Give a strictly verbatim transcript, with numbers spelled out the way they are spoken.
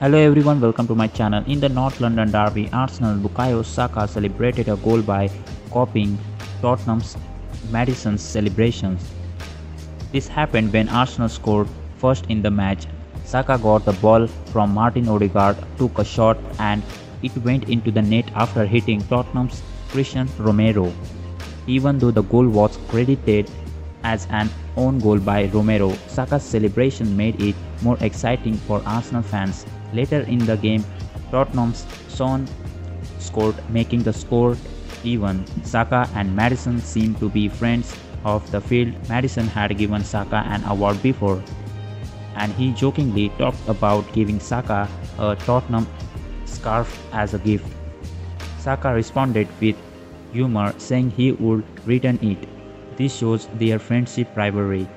Hello everyone, welcome to my channel. In the North London derby, Arsenal Bukayo Saka celebrated a goal by copying Tottenham's Maddison's celebrations. This happened when Arsenal scored first in the match. Saka got the ball from Martin Odegaard, took a shot and it went into the net after hitting Tottenham's Christian Romero. Even though the goal was credited as an own goal by Romero, Saka's celebration made it more exciting for Arsenal fans. Later in the game, Tottenham's Son scored, making the score even. Saka and Maddison seemed to be friends of the field. Maddison had given Saka an award before, and he jokingly talked about giving Saka a Tottenham scarf as a gift. Saka responded with humor, saying he would return it. This shows their friendship rivalry.